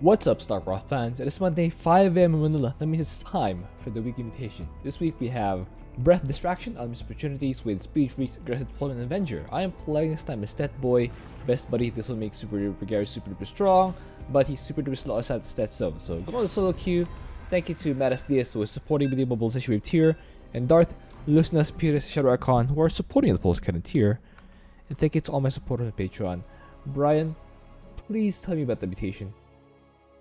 What's up, Starcraft fans? It is Monday, 5 AM in Manila. That means it's time for the weekly mutation. This week we have Breath of Destruction on Mist Opportunities with Speed Freaks, Aggressive Deployment, and Avenger. I am playing this time as StetBoy, Best Buddy. This will make Super Duper Gary super duper strong, but he's super duper slow outside the Stet zone. So go on the Solo Queue. Thank you to Mattis Diaz who is supporting with the mobilization wave tier, and Darth, Lusinus, Puris, Shadow Archon who are supporting the Pulse Cannon tier. And thank you to all my supporters on Patreon. Brian, please tell me about the mutation.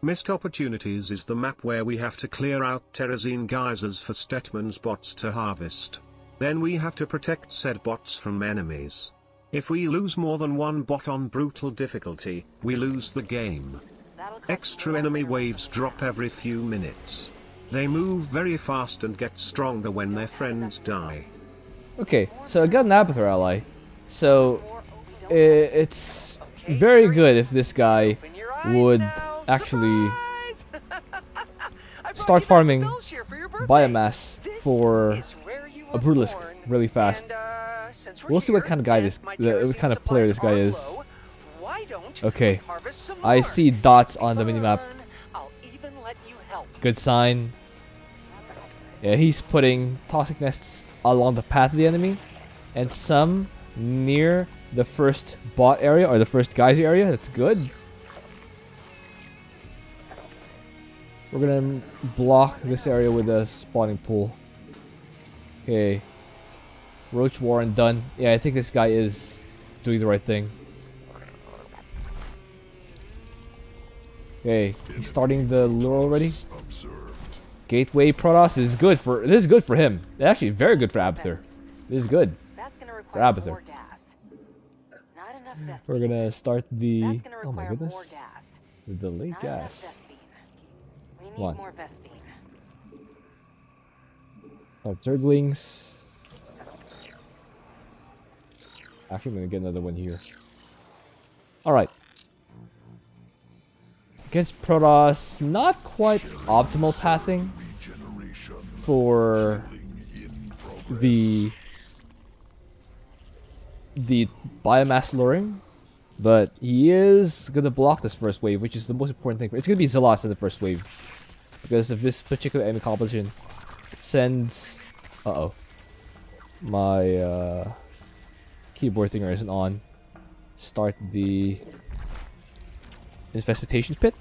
Mist Opportunities is the map where we have to clear out Terrazine Geysers for Stetman's bots to harvest. Then we have to protect said bots from enemies. If we lose more than one bot on brutal difficulty, we lose the game. Extra enemy waves drop every few minutes. They move very fast and get stronger when their friends die. Okay, so I got an Abathur ally. So, it's very good if this guy would actually start farming biomass for a brutalisk really fast. We'll see what kind of guy player this guy is. Okay, I see dots on the minimap. Good sign. Yeah, he's putting toxic nests along the path of the enemy, and some near the first bot area or the first geyser area. That's good. We're gonna block this area with a spawning pool. Okay. Roach Warren done. Yeah, I think this guy is doing the right thing. Okay, he's starting the lure already. Gateway Protoss is good for him. Actually very good for Abathur. This is good for Abathur. We're gonna start the oh my goodness. The delayed gas. One. Oh, Zerglings. Actually, I'm gonna get another one here. Alright. Against Protoss, not quite optimal pathing for the biomass luring. But he is gonna block this first wave, which is the most important thing. It's gonna be Zylas in the first wave. Because if this particular enemy composition sends... Uh-oh. My keyboard thinger isn't on. Start the infestation pit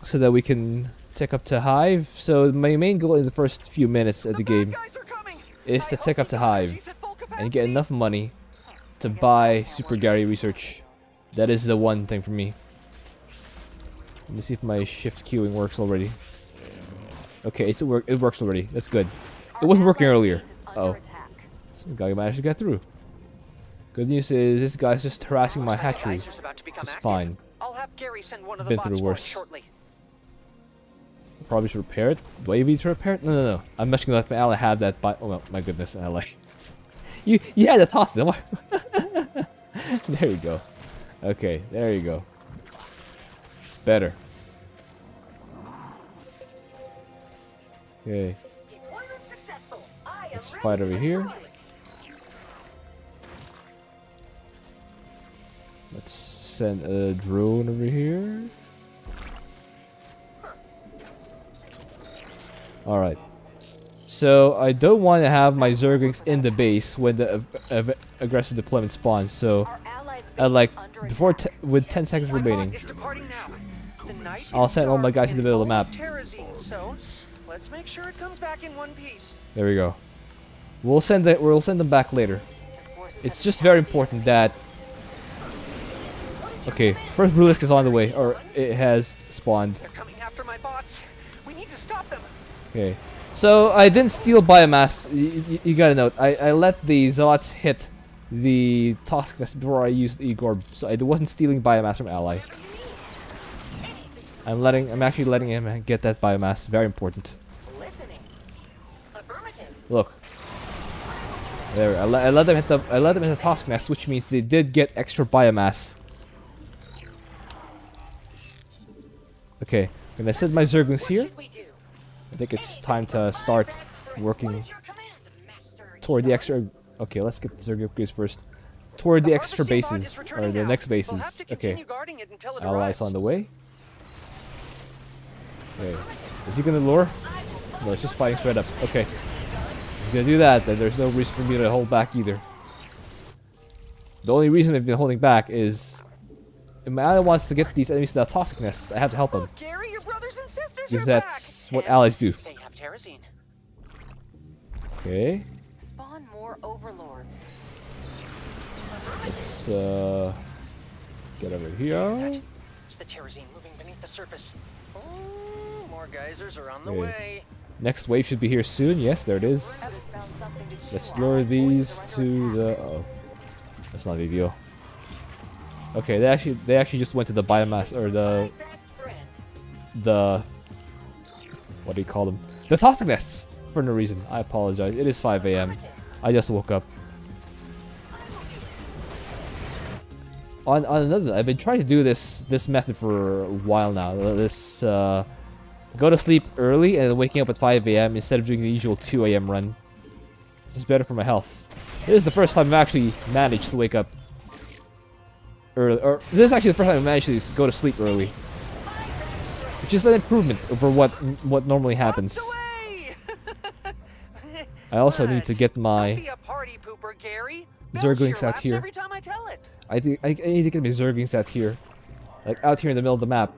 so that we can tech up to Hive. So my main goal in the first few minutes of the game is to tech up to Hive and get enough money to buy Super Gary research. That is the one thing for me. Let me see if my shift queuing works already. Okay, it works already. That's good. It wasn't working earlier. Uh-oh. Some guy managed to get through. Good news is this guy's just harassing my hatchery. It's fine. I've been through worse. Probably should repair it. Do I even need to repair it? No. I'm not gonna let my ally have that by... Oh my goodness, ally. You had to toss them. There you go. Okay, there you go. Better. Okay. Let's fight over here. Let's send a drone over here. Alright. So, I don't want to have my Zerglings in the base when the aggressive deployment spawns, so... At like, before with 10 seconds remaining, I'll send all my guys to the middle of the map. Let's make sure it comes back in one piece. There we go. We'll send them back later. It's just very important that. Okay, first brutalisk is on the way, or it has spawned. They're coming after my bots. We need to stop them. Okay, so I didn't steal biomass. You gotta note, I let the zealots hit the toxic nest before I used Igor, so I wasn't stealing biomass from ally. I'm actually letting him get that biomass. Very important. Look. There, I let them hit the toxic nest, which means they did get extra biomass. Okay, I'm gonna send my Zerglings here. I think it's time to start working toward the extra. Okay, let's get the Zerg upgrades first. Toward the extra bases, or the next bases. Okay. Allies on the way. Okay. Is he gonna lure? No, it's just fighting straight up. Okay. He's gonna do that, then there's no reason for me to hold back either. The only reason I've been holding back is if my ally wants to get these enemies to the toxic nests, I have to help them. Gary, your brothers and sisters because that's back. What and allies do. They have terrazine. Okay. Spawn more overlords. Let's get over here. It's the terrazine moving beneath the surface. Oh, more geysers are on the way. Next wave should be here soon. Yes, there it is. Let's lure these to the. Oh, that's not a big deal. Okay, they actually just went to the biomass or the what do you call them? The toxic nests for no reason. I apologize. It is 5 a.m. I just woke up. On another, I've been trying to do this method for a while now. This go to sleep early and waking up at 5 a.m. instead of doing the usual 2 a.m. run. This is better for my health. This is the first time I've actually managed to wake up early. Or this is actually the first time I've managed to go to sleep early, which is an improvement over what normally happens. I also need to get my Zerglings out here. I need to get my Zerglings out here, like out here in the middle of the map,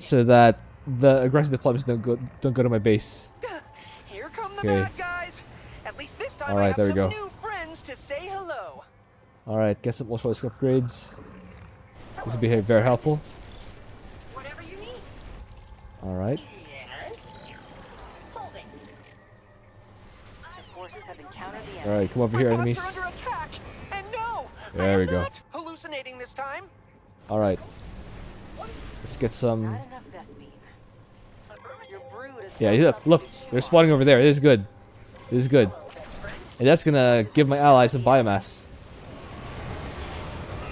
so that the aggressive deployments don't go to my base. Here come the bad guys. At least this time I have some new friends to say hello. All right, get some Ultralisk upgrades. This will be very helpful. Whatever you need. All right. All right, come over here, enemies. There we go. Hallucinating this time. All right. Let's get some. Yeah, look, they're spawning over there. It is good. It is good. And that's gonna give my allies some biomass.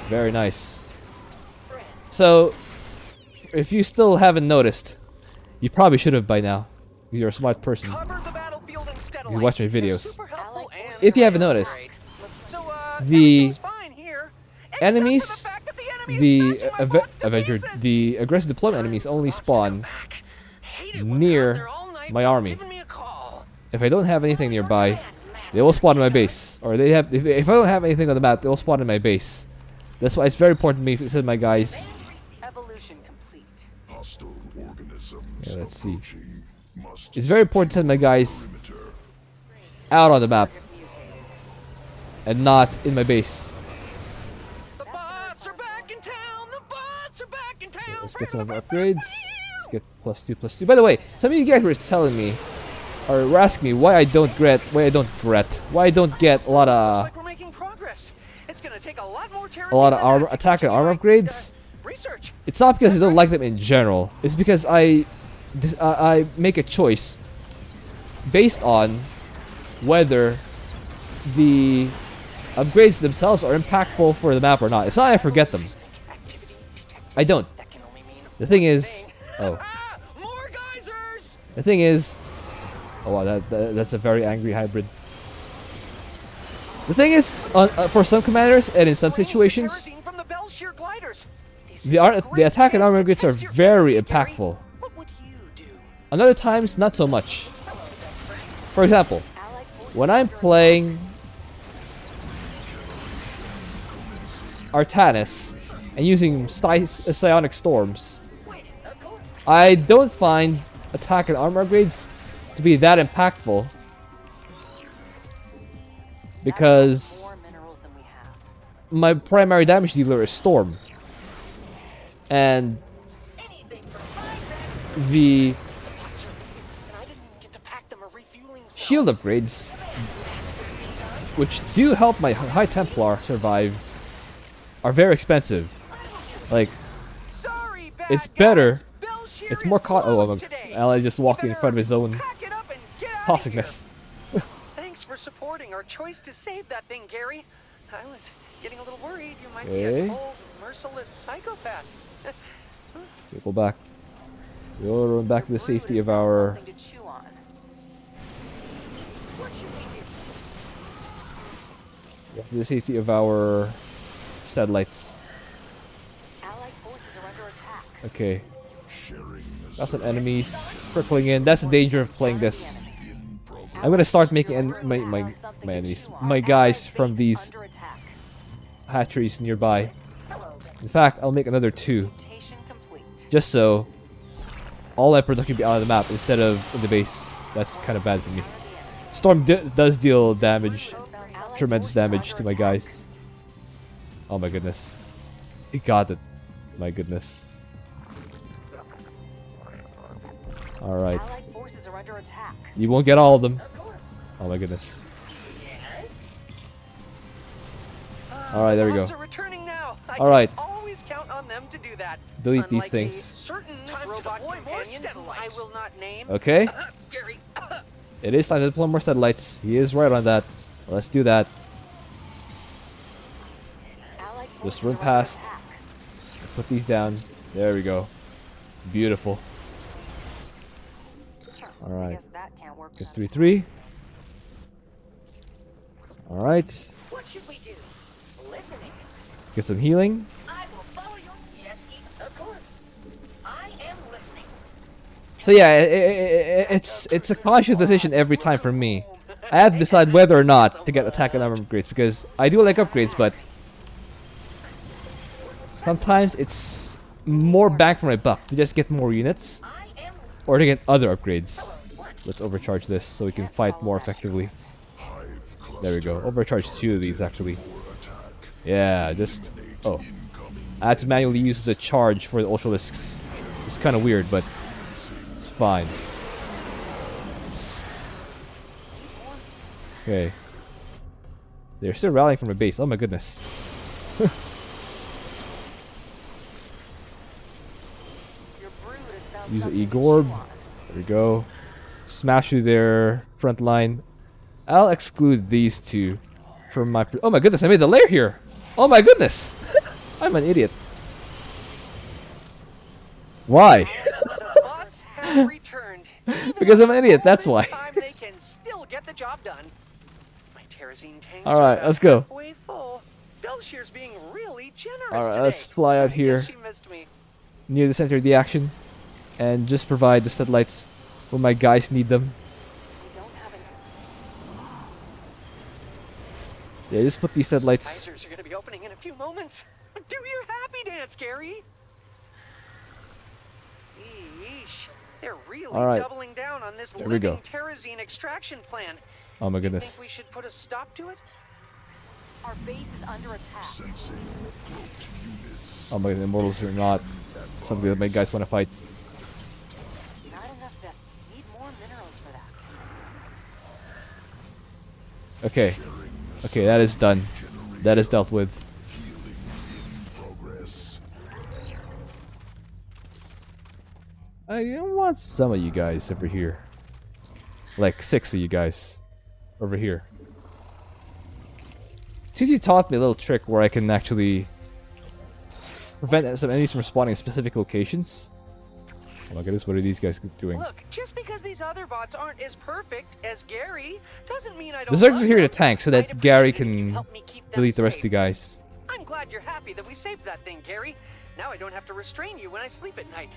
Very nice. So, if you still haven't noticed, you probably should have by now. You're a smart person. You watch my videos. If you haven't noticed, the enemies, the aggressive deployment enemies only spawn near my army. If I don't have anything nearby, they will spawn in my base. Or they have. If I don't have anything on the map, they will spawn in my base. That's why it's very important to me to send my guys. Yeah, let's see. It's very important to send my guys out on the map and not in my base. The bots are back in town. The bots are back in town. Okay, let's get some upgrades. Let's get +2/+2. By the way, some of you guys were telling me or were asking me why I don't get a lot of like we're making progress. It's gonna take a lot of armor, attack and armor upgrades. It's not because I don't like them in general. It's because I make a choice based on whether the upgrades themselves are impactful for the map or not. It's not I forget them. I don't. The thing is... Oh wow, that's a very angry hybrid. The thing is, for some commanders and in some situations, the attack and armor upgrades are very impactful. On other times, not so much. For example, when I'm playing Artanis and using Psionic Storms, I don't find attack and armor upgrades to be that impactful because my primary damage dealer is Storm, and the shield upgrades, which do help my High Templar survive, are very expensive. Like, it's better, it's more oh, I'm ally just walking in front of his own toxicness. Thanks for supporting our choice to save that thing, Gary. I was getting a little worried you might be a cold, merciless psychopath. Go back. We'll run back to the safety of our... to the safety of our satellites. Okay. That's an enemies trickling in. That's the danger of playing this. I'm gonna start making my guys from these hatcheries nearby. In fact, I'll make another two, just so all that production be out of the map instead of in the base. That's kind of bad for me. Storm does deal damage, tremendous damage to my guys. Oh my goodness, he got it. My goodness. All right. You won't get all of them. Oh my goodness. All right, there we go. All right. Delete these things. Okay. It is time to deploy more satellites. He is right on that. Let's do that. Just run past. Put these down. There we go. Beautiful. All right. 3-3. All right. What should we do? Listening. Get some healing. I will follow you. Yes, of course. I am listening. So yeah, it's a conscious decision every time for me. I have to decide whether or not to get attack and armor upgrades, because I do like upgrades, but sometimes it's more bang for my buck to just get more units or to get other upgrades. Let's overcharge this so we can fight more effectively. There we go. Overcharge two of these actually. Yeah, just... oh. I had to manually use the charge for the Ultralisks. It's kind of weird, but it's fine. Okay. They're still rallying from a base. Oh my goodness. Use the E-Gorb. There we go. Smash through their front line. I'll exclude these two from my... oh my goodness, I made the lair here! Oh my goodness! I'm an idiot. Why? Because I'm an idiot, that's why. Alright, let's go. Alright, let's fly out here. Near the center of the action. And just provide the satellites when my guys need them. Yeah, just put these satellites. Geysers are going to be opening in a few moments. Do your happy dance, Gary. Eesh, they're really doubling down on this living terrazine extraction plan. Oh my goodness. You think we should put a stop to it? Our base is under attack. Oh my, the immortals are not something that my guys want to fight. Okay, okay, that is done. That is dealt with. I want some of you guys over here. Like 6 of you guys over here. Tzu taught me a little trick where I can actually prevent some enemies from spawning in specific locations. Oh my goodness, what are these guys doing? Look, just because these other bots aren't as perfect as Gary doesn't mean I don't. The Zerglings are here to tank so that Gary can delete the rest of the guys. I'm glad you're happy that we saved that thing, Gary. Now I don't have to restrain you when I sleep at night.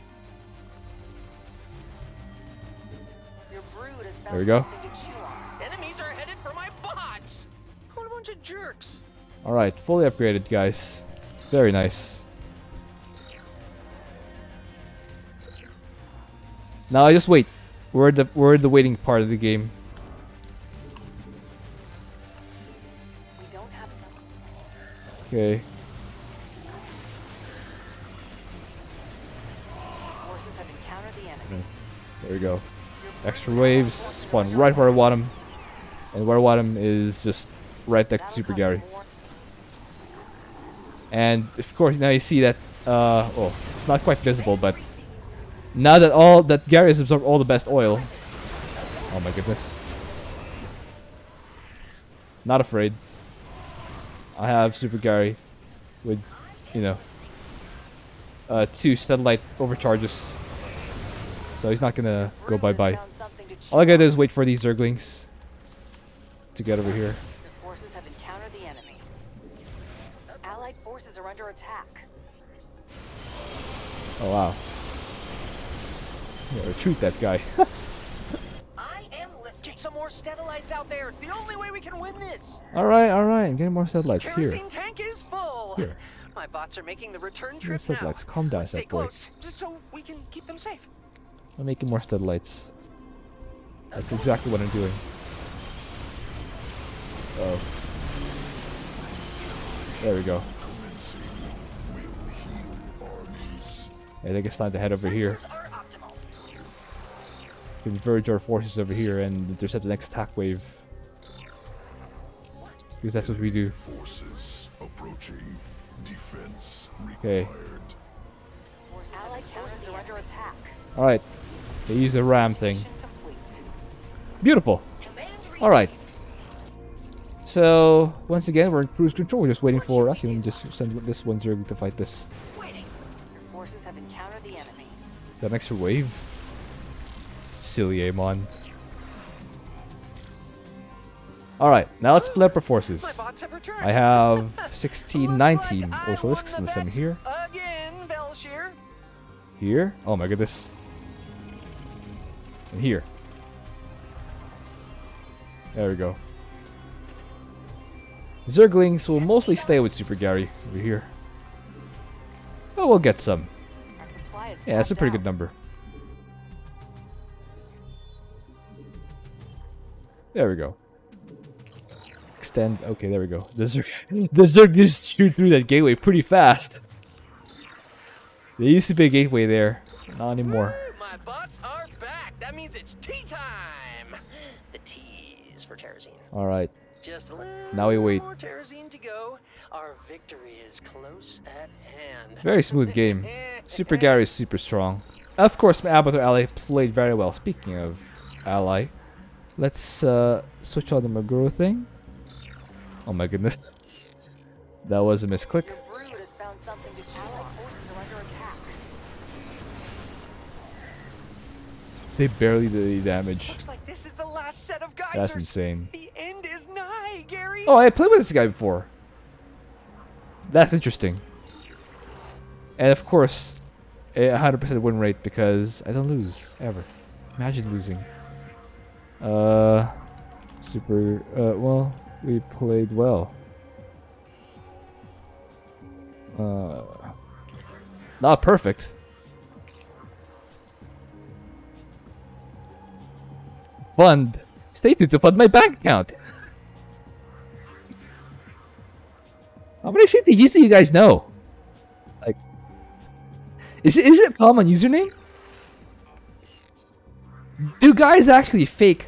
There we go. Enemies are headed for my bots. What a bunch of jerks. All right, fully upgraded guys. Very nice. Now I just wait. We're the waiting part of the game. Okay. There we go. Extra waves spawn right where I want them, and where I want them is just right next to Super Gary. And of course, now you see that. Oh, it's not quite visible, but. Now that Gary has absorbed all the best oil. Oh my goodness. Not afraid. I have Super Gary with, you know, 2 satellite overcharges. So he's not gonna go bye-bye. All I gotta do is wait for these Zerglings to get over here. Forces have encountered the enemy. Allied forces are under attack. Oh wow. Yeah, retreat that guy. I am listening. Get some more Satellites out there. It's the only way we can win this. All right, I'm getting more Satellites here. Tank is full. Here. My bots are making the return trip now. Satellites, calm down, stay close, so we can keep them safe. I'm making more Satellites. That's exactly what I'm doing. Oh. There we go. I think it's time to head over here. Converge our forces over here and intercept the next attack wave. Because that's what we do. Forces approaching. Defense required. Okay. Alright. They use a ram thing. Beautiful. Alright. So, once again, we're in cruise control. We're just waiting for... Actually, let me just send this one Zerg to fight this. That extra wave? Silly Amon. Alright, now let's play up our forces. I have 16, 19 Obelisks in the semi here. Here? Oh my goodness. And here. There we go. Zerglings will mostly stay with Super Gary over here. But we'll get some. Yeah, that's a pretty good number. There we go. Extend. Okay, there we go. The Zerg just shoot through that gateway pretty fast. There used to be a gateway there. Not anymore. My bots are back. That means it's tea time. The tea is for Terrazine. All right. Just a little now we wait. More Terrazine to go. Our victory is close at hand. Very smooth game. Super Gary is super strong. Of course, my Abathur ally played very well. Speaking of ally, let's switch on the Maguro thing. Oh my goodness. That was a misclick. They barely did any damage. Looks like this is the last set of geysers. That's insane. The end is nigh, Gary. Oh, I played with this guy before. That's interesting. And of course, a 100% win rate because I don't lose ever. Imagine losing. Well, we played well. Not perfect. Fund. Stay tuned to fund my bank account. How many CTGs do you guys know? Like, is it a common username? Do guys actually fake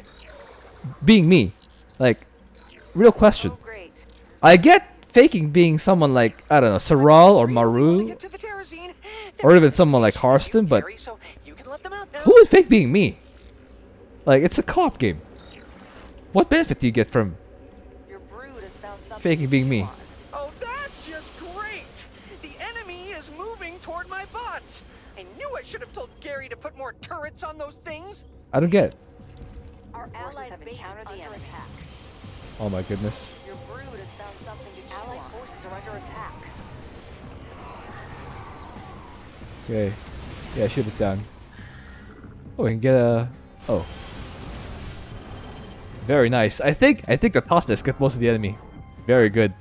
being me? Like, real question. I get faking being someone like, I don't know, Saral or Maru, or even someone like Harston, but who would fake being me? Like, it's a co-op game. What benefit do you get from faking being me? I should have told Gary to put more turrets on those things. I don't get it. Our allies have encountered the enemy. Oh my goodness. Your brood has found something to allied forces are under attack. Okay. Yeah, shoot it down. Oh, we can get a... Oh. Very nice. I think the toss nest got most of the enemy. Very good.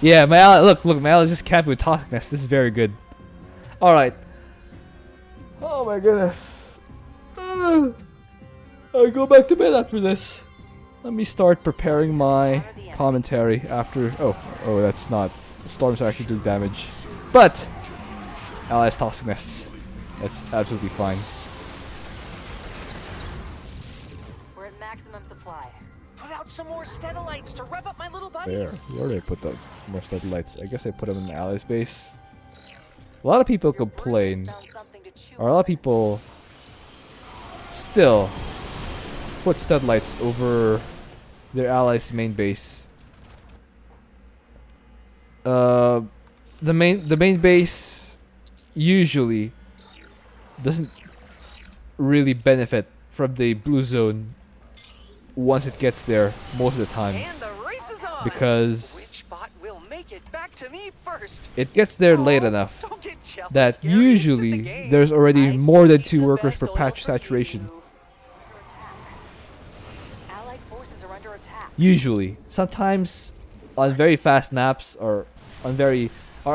Yeah, my ally, look, my ally just capped with toxic nests. This is very good. Alright. Oh my goodness. I go back to bed after this. Let me start preparing my commentary after... Oh, that's not... The storms are actually doing damage. But! Allies toxic nests. That's absolutely fine. We're at maximum supply. Put out some more Stenolites to rev up my little buddies. There. We already put up more Stenolites. I guess I put them in the allies base. A lot of people complain, or a lot of people still put Stenolites over their allies' main base. The main base usually doesn't really benefit from the blue zone. Once it gets there, most of the time, because it gets there late enough that usually there's already more than 2 workers per patch saturation. Usually. Sometimes on very fast maps or on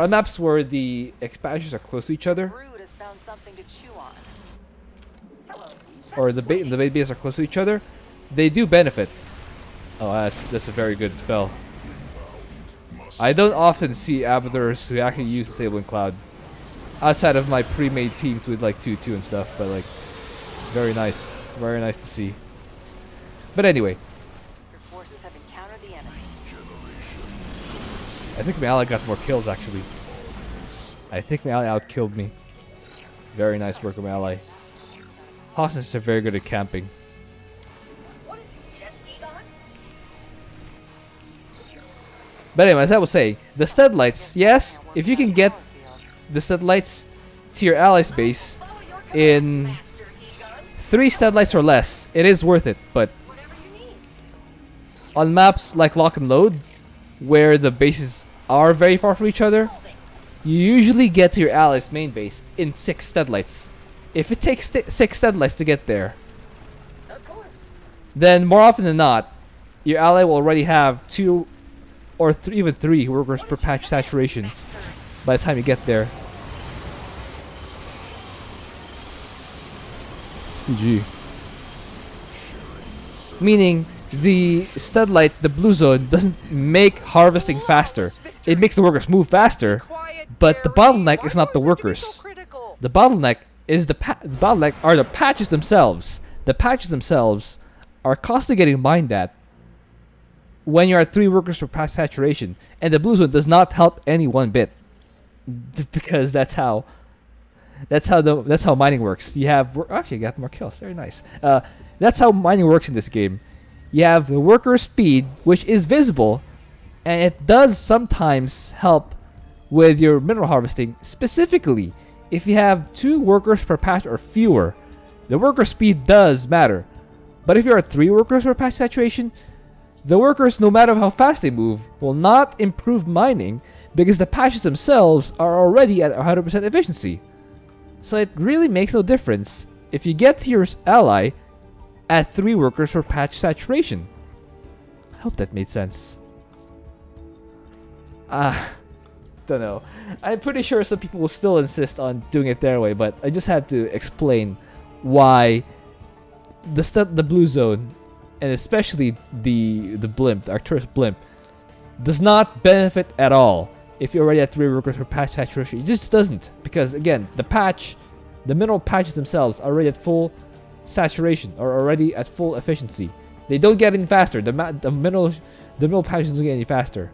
maps where the expansions are close to each other, or the bait bases are close to each other, they do benefit. Oh, that's a very good spell. I don't often see Abathurs who actually use Disabling Cloud outside of my pre-made teams with like 2-2 and stuff, but like, very nice to see. But anyway, I think my ally got more kills actually. I think my ally outkilled me. Very nice work of my ally. Hostages are very good at camping. But anyway, as I was saying, the Satellites, yes, if you can get the Satellites to your ally's base in 3 Satellites or less, it is worth it. But on maps like Lock and Load, where the bases are very far from each other, you usually get to your ally's main base in 6 Satellites. If it takes 6 Satellites to get there, then more often than not, your ally will already have 2 or even 3 workers per patch saturation by the time you get there. GG. Meaning the Satelite, the blue zone, doesn't make harvesting faster. It makes the workers move faster, but the bottleneck is not the workers. The bottleneck is the bottleneck are the patches themselves. The patches themselves are constantly getting mined at when you're at 3 workers for patch saturation, and the blue zone does not help any one bit, because that's how mining works. You have actually got more kills. Very nice. That's how mining works in this game. You have the worker speed, which is visible, and it does sometimes help with your mineral harvesting. Specifically, if you have 2 workers per patch or fewer, the worker speed does matter. But if you're at 3 workers per patch saturation, the workers, no matter how fast they move, will not improve mining because the patches themselves are already at 100% efficiency. So it really makes no difference if you get to your ally at 3 workers for patch saturation. I hope that made sense. Don't know. I'm pretty sure some people will still insist on doing it their way, but I just had to explain why the blue zone, and especially the blimp, the Arcturus blimp, does not benefit at all if you're already at 3 workers for patch saturation. It just doesn't, because again, the mineral patches themselves are already at full saturation, are already at full efficiency. They don't get any faster. The mineral patches don't get any faster.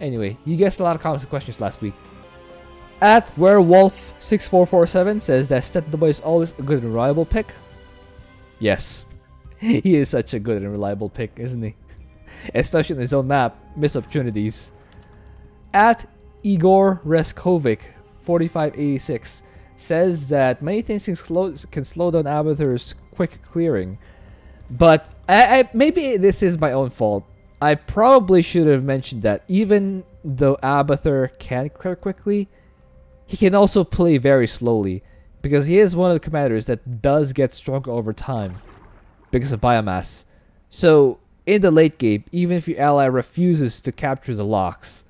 Anyway, you guessed a lot of comments and questions last week. At Werewolf6447 says that StetBoy is always a good and reliable pick. Yes, he is such a good and reliable pick, isn't he? Especially in his own map, Mist Opportunities. At Igor Reskovic4586 says that many things can slow down Abathur's quick clearing, but I maybe this is my own fault. I probably should have mentioned that even though Abathur can clear quickly, he can also play very slowly, because he is one of the commanders that does get stronger over time because of biomass. So in the late game, even if your ally refuses to capture the locks,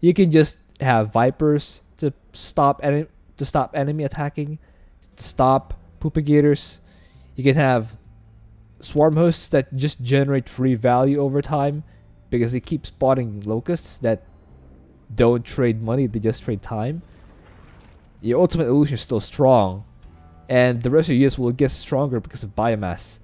you can just have Vipers to stop enemy attacking, stop Poopigators. You can have swarm hosts that just generate free value over time because they keep spawning locusts that don't trade money, they just trade time. Your ultimate illusion is still strong, and the rest of your units will get stronger because of biomass.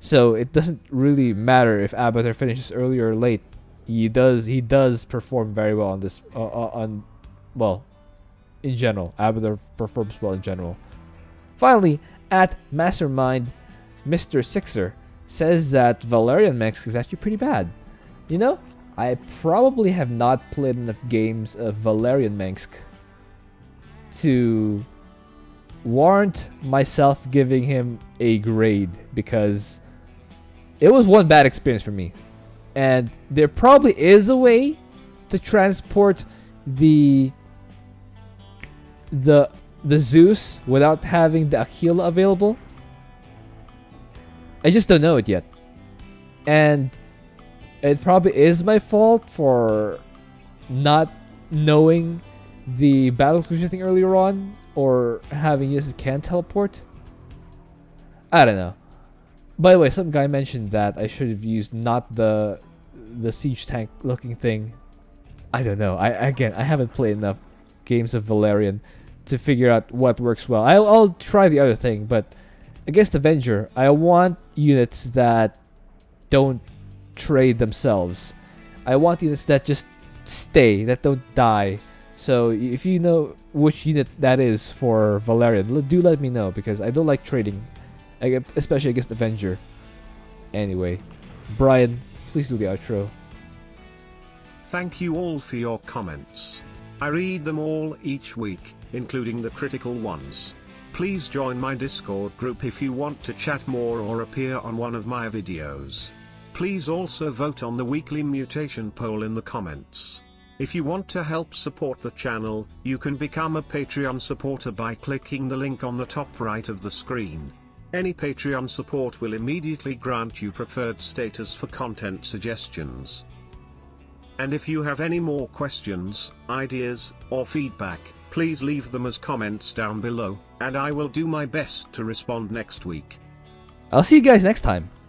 So it doesn't really matter if Abathur finishes early or late. He does perform very well on this. Well, in general, Abathur performs well in general. Finally, at Mastermind Mr. Sixer says that Valerian Mix is actually pretty bad. You know, I probably have not played enough games of Valerian Minsk to warrant myself giving him a grade, because it was one bad experience for me. And there probably is a way to transport the the Zeus without having the Aquila available? I just don't know it yet. And it probably is my fault for not knowing the battle cruiser thing earlier on, or having used it can teleport. I don't know. By the way, some guy mentioned that I should have used not the siege tank looking thing. I don't know. I haven't played enough games of Valerian to figure out what works well. I'll try the other thing, but against Avenger, I want units that don't trade themselves. I want units that just stay, that don't die. So if you know which unit that is for Valerian, do let me know, because I don't like trading, especially against Avenger. Anyway, Brian, please do the outro. Thank you all for your comments. I read them all each week, including the critical ones. Please join my Discord group if you want to chat more or appear on one of my videos. Please also vote on the weekly mutation poll in the comments. If you want to help support the channel, you can become a Patreon supporter by clicking the link on the top right of the screen. Any Patreon support will immediately grant you preferred status for content suggestions. And if you have any more questions, ideas, or feedback, please leave them as comments down below, and I will do my best to respond next week. I'll see you guys next time.